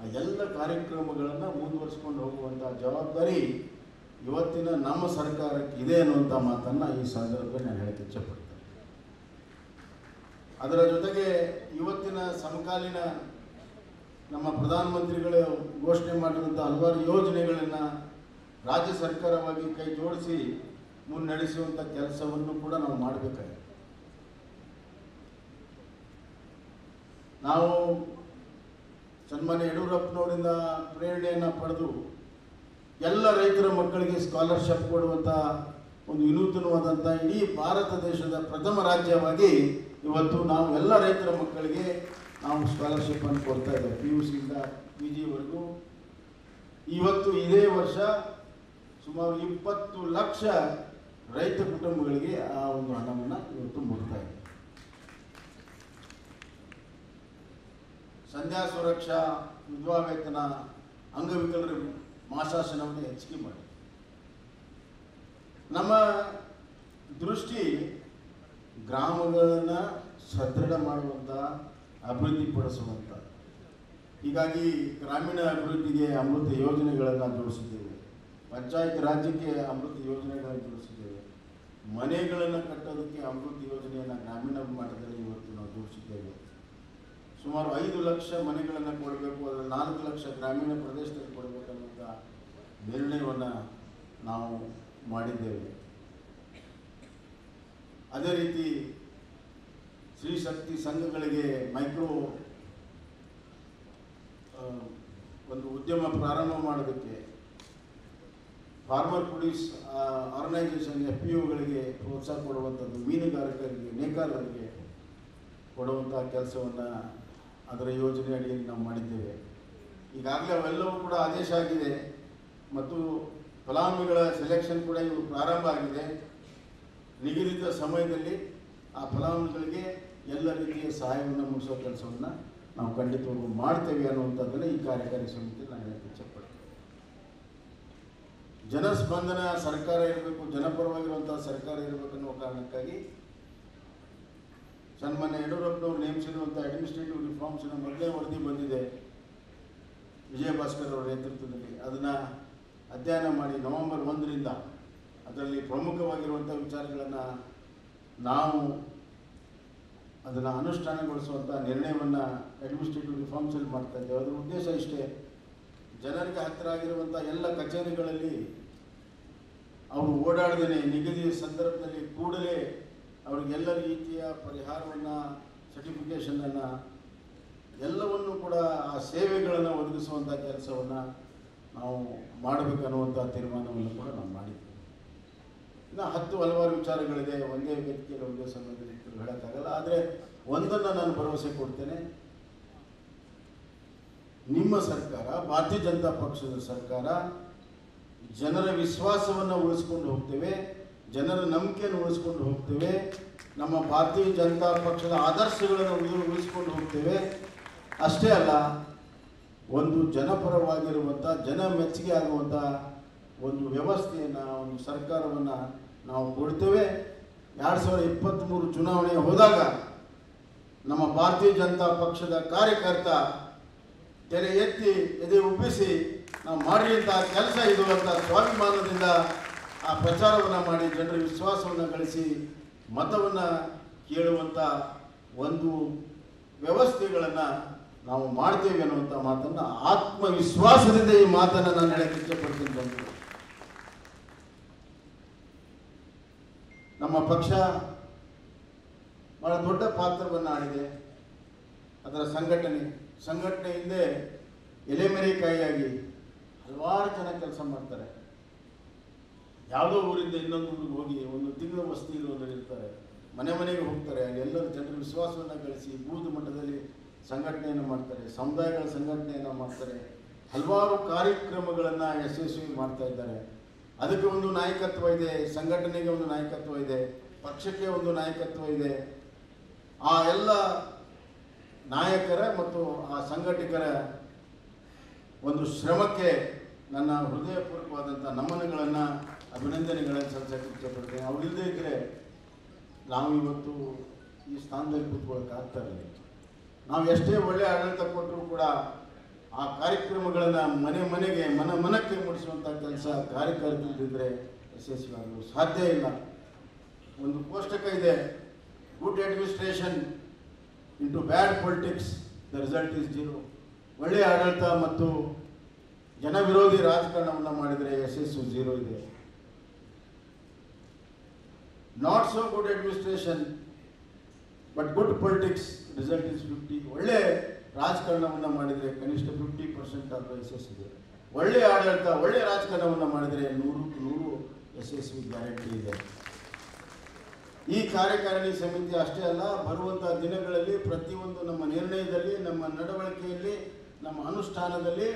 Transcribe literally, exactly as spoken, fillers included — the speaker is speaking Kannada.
ಆ ಎಲ್ಲ ಕಾರ್ಯಕ್ರಮಗಳನ್ನು ಮುಂದುವರಿಸಿಕೊಂಡು ಹೋಗುವಂಥ ಜವಾಬ್ದಾರಿ ಇವತ್ತಿನ ನಮ್ಮ ಸರ್ಕಾರಕ್ಕೆ ಇದೆ ಅನ್ನುವಂಥ ಮಾತನ್ನು ಈ ಸಂದರ್ಭದಲ್ಲಿ ನಾನು ಹೇಳಕ್ಕೆ ಇಚ್ಛಪಡ್ತೀನಿ. ಅದರ ಜೊತೆಗೆ ಇವತ್ತಿನ ಸಮಕಾಲೀನ ನಮ್ಮ ಪ್ರಧಾನಮಂತ್ರಿಗಳು ಘೋಷಣೆ ಮಾಡಿದಂಥ ಹಲವಾರು ಯೋಜನೆಗಳನ್ನು ರಾಜ್ಯ ಸರ್ಕಾರವಾಗಿ ಕೈ ಜೋಡಿಸಿ ಮುನ್ನಡೆಸುವಂಥ ಕೆಲಸವನ್ನು ಕೂಡ ನಾವು ಮಾಡಬೇಕಾಗಿದೆ. ನಾವು ಸನ್ಮಾನ್ಯ ಯಡಿಯೂರಪ್ಪನವರಿಂದ ಪ್ರೇರಣೆಯನ್ನು ಪಡೆದು ಎಲ್ಲ ರೈತರ ಮಕ್ಕಳಿಗೆ ಸ್ಕಾಲರ್ಶಿಪ್ ಕೊಡುವಂಥ ಒಂದು ವಿನೂತನವಾದಂಥ ಇಡೀ ಭಾರತ ದೇಶದ ಪ್ರಥಮ ರಾಜ್ಯವಾಗಿ ಇವತ್ತು ನಾವು ಎಲ್ಲ ರೈತರ ಮಕ್ಕಳಿಗೆ ನಾವು ಸ್ಕಾಲರ್ಶಿಪ್ಪನ್ನು ಕೊಡ್ತಾ ಇದ್ದೇವೆ, ಪಿ ಯು ಸಿಯಿಂದ ಪಿ ಜಿವರೆಗೂ. ಇವತ್ತು ಇದೇ ವರ್ಷ ಸುಮಾರು ಇಪ್ಪತ್ತು ಲಕ್ಷ ರೈತ ಕುಟುಂಬಗಳಿಗೆ ಆ ಒಂದು ಹಣವನ್ನು ಇವತ್ತು ಮುಟ್ತಾ ಇದೆ. ಸಂಧ್ಯಾ ಸುರಕ್ಷಾ, ವಿಧವಾ ವೇತನ, ಅಂಗವಿಕಲರ ಮಾಸಾಶನವನ್ನು ಹೆಚ್ಚಿಗೆ ಮಾಡಿ ನಮ್ಮ ದೃಷ್ಟಿ ಗ್ರಾಮಗಳನ್ನು ಸದೃಢ ಮಾಡುವಂಥ, ಅಭಿವೃದ್ಧಿಪಡಿಸುವಂಥ. ಹೀಗಾಗಿ ಗ್ರಾಮೀಣ ಅಭಿವೃದ್ಧಿಗೆ ಅಮೃತ ಯೋಜನೆಗಳನ್ನು ಜೋಡಿಸಿದ್ದೇವೆ, ಪಂಚಾಯತ್ ರಾಜ್ಯಕ್ಕೆ ಅಮೃತ ಯೋಜನೆಗಳನ್ನು ಜೋಡಿಸಿದ್ದೇವೆ, ಮನೆಗಳನ್ನು ಕಟ್ಟೋದಕ್ಕೆ ಅಮೃತ ಯೋಜನೆಯನ್ನು ಗ್ರಾಮೀಣ ಮಟ್ಟದಲ್ಲಿ ಇವತ್ತು ನಾವು ಜೋಡಿಸಿದ್ದೇವೆ. ಸುಮಾರು ಐದು ಲಕ್ಷ ಮನೆಗಳನ್ನು ಕೊಡಬೇಕು, ಅದರ ನಾಲ್ಕು ಲಕ್ಷ ಗ್ರಾಮೀಣ ಪ್ರದೇಶದಲ್ಲಿ ಕೊಡಬೇಕನ್ನುವಂಥ ನಿರ್ಣಯವನ್ನು ನಾವು ಮಾಡಿದ್ದೇವೆ. ಅದೇ ರೀತಿ ಸ್ತ್ರೀ ಶಕ್ತಿ ಸಂಘಗಳಿಗೆ ಮೈಕ್ರೋ ಒಂದು ಉದ್ಯಮ ಪ್ರಾರಂಭ ಮಾಡೋದಕ್ಕೆ, farmer produce organisation F P ಒಗಳಿಗೆ ಪ್ರೋತ್ಸಾಹ ಕೊಡುವಂಥದ್ದು, ಮೀನುಗಾರರಿಗೆ, ನೇಕಾರರಿಗೆ ಕೊಡುವಂಥ ಕೆಲಸವನ್ನು ಅದರ ಯೋಜನೆ ಅಡಿಯಲ್ಲಿ ನಾವು ಮಾಡಿದ್ದೇವೆ. ಈಗಾಗಲೇ ಅವೆಲ್ಲವೂ ಕೂಡ ಆದೇಶ ಆಗಿದೆ ಮತ್ತು ಫಲಾನುಭವಿಗಳ ಸೆಲೆಕ್ಷನ್ ಕೂಡ ಇವು ಪ್ರಾರಂಭ ಆಗಿದೆ. ನಿಗದಿತ ಸಮಯದಲ್ಲಿ ಆ ಫಲಾನುಭವಿಗಳಿಗೆ ಎಲ್ಲ ರೀತಿಯ ಸಹಾಯವನ್ನು ಮುಗಿಸೋ ಕೆಲಸವನ್ನು ನಾವು ಖಂಡಿತವಾಗೂ ಮಾಡ್ತೇವೆ ಅನ್ನುವಂಥದ್ದನ್ನು ಈ ಕಾರ್ಯಕಾರಿ ಸಮಿತಿ ನಾನು ಹೇಳಕ್ಕೆ ಇಚ್ಛಪಡ್ತೀನಿ. ಜನಸ್ಪಂದನ ಸರ್ಕಾರ ಇರಬೇಕು, ಜನಪರವಾಗಿರುವಂಥ ಸರ್ಕಾರ ಇರಬೇಕು ಅನ್ನೋ ಕಾರಣಕ್ಕಾಗಿ ಸನ್ಮಾನ್ಯ ಯಡಿಯೂರಪ್ಪನವರು ನೇಮಿಸಿರುವಂಥ ಅಡ್ಮಿನಿಸ್ಟ್ರೇಟಿವ್ ರಿಫಾರ್ಮ್ಸ್ನ ಮೊದಲೇ ವರದಿ ಬಂದಿದೆ ವಿಜಯ ಭಾಸ್ಕರ್ ಅವರ ನೇತೃತ್ವದಲ್ಲಿ. ಅದನ್ನು ಅಧ್ಯಯನ ಮಾಡಿ ನವೆಂಬರ್ ಒಂದರಿಂದ ಅದರಲ್ಲಿ ಪ್ರಮುಖವಾಗಿರುವಂಥ ವಿಚಾರಗಳನ್ನು ನಾವು ಅದನ್ನು ಅನುಷ್ಠಾನಗೊಳಿಸುವಂಥ ನಿರ್ಣಯವನ್ನು ಅಡ್ಮಿನಿಸ್ಟ್ರೇಟಿವ್ ರಿಫಾರ್ಮ್ಸಲ್ಲಿ ಮಾಡ್ತಾ ಇದ್ದೇವೆ. ಅದರ ಉದ್ದೇಶ ಇಷ್ಟೇ, ಜನರಿಗೆ ಹತ್ತಿರ ಆಗಿರುವಂಥ ಎಲ್ಲ ಕಚೇರಿಗಳಲ್ಲಿ ಅವರು ಓಡಾಡದೇ ನಿಗದಿಯ ಸಂದರ್ಭದಲ್ಲಿ ಕೂಡಲೇ ಅವ್ರಿಗೆಲ್ಲ ರೀತಿಯ ಪರಿಹಾರವನ್ನು, ಸರ್ಟಿಫಿಕೇಷನನ್ನು, ಎಲ್ಲವನ್ನು ಕೂಡ ಆ ಸೇವೆಗಳನ್ನು ಒದಗಿಸುವಂಥ ಕೆಲಸವನ್ನು ನಾವು ಮಾಡಬೇಕನ್ನುವಂಥ ತೀರ್ಮಾನವನ್ನು ಕೂಡ ನಾವು ಮಾಡಿದ್ದೇವೆ. ಇನ್ನು ಹತ್ತು ಹಲವಾರು ವಿಚಾರಗಳಿದೆ, ಒಂದೇ ವ್ಯಕ್ತಿಯಲ್ಲಿ ಒಂದೇ ಸಮಯದಲ್ಲಿ ಹೇಳೋಕ್ಕಾಗಲ್ಲ. ಆದರೆ ಒಂದನ್ನು ನಾನು ಭರವಸೆ ಕೊಡ್ತೇನೆ, ನಿಮ್ಮ ಸರ್ಕಾರ, ಭಾರತೀಯ ಜನತಾ ಪಕ್ಷದ ಸರ್ಕಾರ, ಜನರ ವಿಶ್ವಾಸವನ್ನು ಉಳಿಸ್ಕೊಂಡು ಹೋಗ್ತೇವೆ, ಜನರ ನಂಬಿಕೆಯನ್ನು ಉಳಿಸ್ಕೊಂಡು ಹೋಗ್ತೇವೆ, ನಮ್ಮ ಭಾರತೀಯ ಜನತಾ ಪಕ್ಷದ ಆದರ್ಶಗಳನ್ನು ಉಳಿಸ್ಕೊಂಡು ಹೋಗ್ತೇವೆ. ಅಷ್ಟೇ ಅಲ್ಲ, ಒಂದು ಜನಪರವಾಗಿರುವಂಥ, ಜನ ಮೆಚ್ಚುಗೆ ಆಗುವಂಥ ಒಂದು ವ್ಯವಸ್ಥೆಯನ್ನು, ಒಂದು ಸರ್ಕಾರವನ್ನು ನಾವು ಕೊಡ್ತೇವೆ. ಎರಡು ಸಾವಿರದ ಇಪ್ಪತ್ತ್ಮೂರು ಚುನಾವಣೆ ಹೋದಾಗ ನಮ್ಮ ಭಾರತೀಯ ಜನತಾ ಪಕ್ಷದ ಕಾರ್ಯಕರ್ತ ತೆರೆ ಎತ್ತಿ, ಎದೆ ಉಬ್ಬಿಸಿ ನಾವು ಮಾಡಿದಂಥ ಕೆಲಸ ಇದು ಅಂತ ಸ್ವಾಭಿಮಾನದಿಂದ ಆ ಪ್ರಚಾರವನ್ನು ಮಾಡಿ ಜನರ ವಿಶ್ವಾಸವನ್ನು ಗಳಿಸಿ ಮತವನ್ನು ಕೇಳುವಂಥ ಒಂದು ವ್ಯವಸ್ಥೆಗಳನ್ನು ನಾವು ಮಾಡ್ತೇವೆ ಅನ್ನುವಂಥ ಮಾತನ್ನು ಆತ್ಮವಿಶ್ವಾಸದಿಂದ ಈ ಮಾತನ್ನು ನಾನು ಹೇಳಕ್ಕೆ ಇಷ್ಟಪಡ್ತೀನಿ. ಬಂದು ನಮ್ಮ ಪಕ್ಷ ಬಹಳ ದೊಡ್ಡ ಪಾತ್ರವನ್ನು ಆಡಿದೆ. ಅದರ ಸಂಘಟನೆ ಸಂಘಟನೆಯಿಂದ ಎಲೆಮೆರೆಕಾಯಿಯಾಗಿ ಹಲವಾರು ಜನ ಕೆಲಸ ಮಾಡ್ತಾರೆ. ಯಾವುದೋ ಊರಿಂದ ಇನ್ನೊಂದು ಊರಿಗೆ ಹೋಗಿ ಒಂದು ತಿಂಗಳ ವಸ್ತಿ ಇರೋದ್ರಲ್ಲಿ ಇರ್ತಾರೆ, ಮನೆ ಮನೆಗೆ ಹೋಗ್ತಾರೆ, ಎಲ್ಲರೂ ಜನರ ವಿಶ್ವಾಸವನ್ನು ಗಳಿಸಿ ಬೂದು ಮಟ್ಟದಲ್ಲಿ ಸಂಘಟನೆಯನ್ನು ಮಾಡ್ತಾರೆ, ಸಮುದಾಯಗಳ ಸಂಘಟನೆಯನ್ನು ಮಾಡ್ತಾರೆ, ಹಲವಾರು ಕಾರ್ಯಕ್ರಮಗಳನ್ನು ಯಶಸ್ವಿ ಮಾಡ್ತಾ ಇದ್ದಾರೆ. ಅದಕ್ಕೆ ಒಂದು ನಾಯಕತ್ವ ಇದೆ, ಸಂಘಟನೆಗೆ ಒಂದು ನಾಯಕತ್ವ ಇದೆ, ಪಕ್ಷಕ್ಕೆ ಒಂದು ನಾಯಕತ್ವ ಇದೆ. ಆ ಎಲ್ಲ ನಾಯಕರ ಮತ್ತು ಆ ಸಂಘಟಕರ ಒಂದು ಶ್ರಮಕ್ಕೆ ನನ್ನ ಹೃದಯಪೂರ್ವಕವಾದಂಥ ನಮನಗಳನ್ನು, ಅಭಿನಂದನೆಗಳನ್ನು ಸಲ್ಲಿಸಕ್ಕೆ ಇಷ್ಟಪಡ್ತೇನೆ. ಅವರಿಲ್ಲದೇ ಇದ್ದರೆ ನಾವು ಇವತ್ತು ಈ ಸ್ಥಾನದಲ್ಲಿ ಕೂತ್ಕೊಳ್ಳೋಕ್ಕಾಗ್ತಾ ಇರಲಿಲ್ಲ. ನಾವು ಎಷ್ಟೇ ಒಳ್ಳೆಯ ಆಡಳಿತ ಕೊಟ್ಟರೂ ಕೂಡ ಆ ಕಾರ್ಯಕ್ರಮಗಳನ್ನು ಮನೆ ಮನೆಗೆ ಮನ ಮನಕ್ಕೆ ಮೂಡಿಸುವಂಥ ಕೆಲಸ ಕಾರ್ಯಕರ್ತರಿದ್ದರೆ ಯಶಸ್ವಿಯಾಗಲು ಸಾಧ್ಯ ಇಲ್ಲ. ಒಂದು ಕೋಷ್ಟಕ ಇದೆ, good administration into bad politics the result is zero. ಒಳ್ಳೆಯ ಆಡಳಿತ ಮತ್ತು ಜನವಿರೋಧಿ ರಾಜಕಾರಣವನ್ನು ಮಾಡಿದರೆ ಯಶಸ್ಸು ಜೀರೋ ಇದೆ. Not so good administration but good politics result is fifty. ಒಳ್ಳೆ ರಾಜಕಾರಣವನ್ನು ಮಾಡಿದರೆ ಕನಿಷ್ಠ ಫಿಫ್ಟಿ ಪರ್ಸೆಂಟ್ ಆದರೂ ಯಶಸ್ಸಿದೆ. ಒಳ್ಳೆಯ ಆಡಳಿತ ಒಳ್ಳೆಯ ರಾಜಕಾರಣವನ್ನು ಮಾಡಿದರೆ ನೂರಕ್ಕೂ ನೂರು ಯಶಸ್ವಿ ಗ್ಯಾರಂಟಿ ಇದೆ. ಈ ಕಾರ್ಯಕಾರಿಣಿ ಸಮಿತಿ ಅಷ್ಟೇ ಅಲ್ಲ, ಬರುವಂತಹ ದಿನಗಳಲ್ಲಿ ಪ್ರತಿಯೊಂದು ನಮ್ಮ ನಿರ್ಣಯದಲ್ಲಿ, ನಮ್ಮ ನಡವಳಿಕೆಯಲ್ಲಿ, ನಮ್ಮ ಅನುಷ್ಠಾನದಲ್ಲಿ